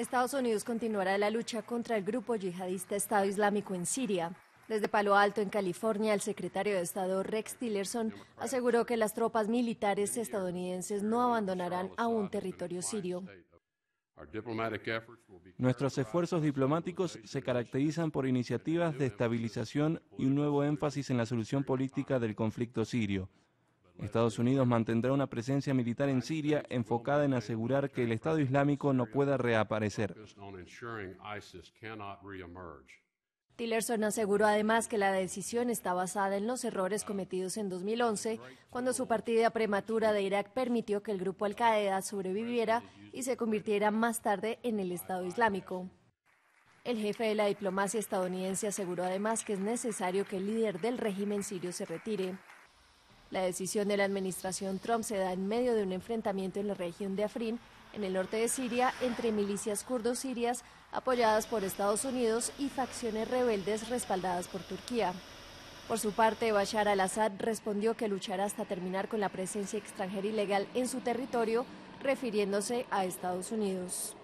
Estados Unidos continuará la lucha contra el grupo yihadista Estado Islámico en Siria. Desde Palo Alto, en California, el secretario de Estado Rex Tillerson aseguró que las tropas militares estadounidenses no abandonarán aún territorio sirio. Nuestros esfuerzos diplomáticos se caracterizan por iniciativas de estabilización y un nuevo énfasis en la solución política del conflicto sirio. Estados Unidos mantendrá una presencia militar en Siria enfocada en asegurar que el Estado Islámico no pueda reaparecer. Tillerson aseguró además que la decisión está basada en los errores cometidos en 2011, cuando su partida prematura de Irak permitió que el grupo Al Qaeda sobreviviera y se convirtiera más tarde en el Estado Islámico. El jefe de la diplomacia estadounidense aseguró además que es necesario que el líder del régimen sirio se retire. La decisión de la administración Trump se da en medio de un enfrentamiento en la región de Afrin, en el norte de Siria, entre milicias kurdos sirias apoyadas por Estados Unidos y facciones rebeldes respaldadas por Turquía. Por su parte, Bashar al-Assad respondió que luchará hasta terminar con la presencia extranjera ilegal en su territorio, refiriéndose a Estados Unidos.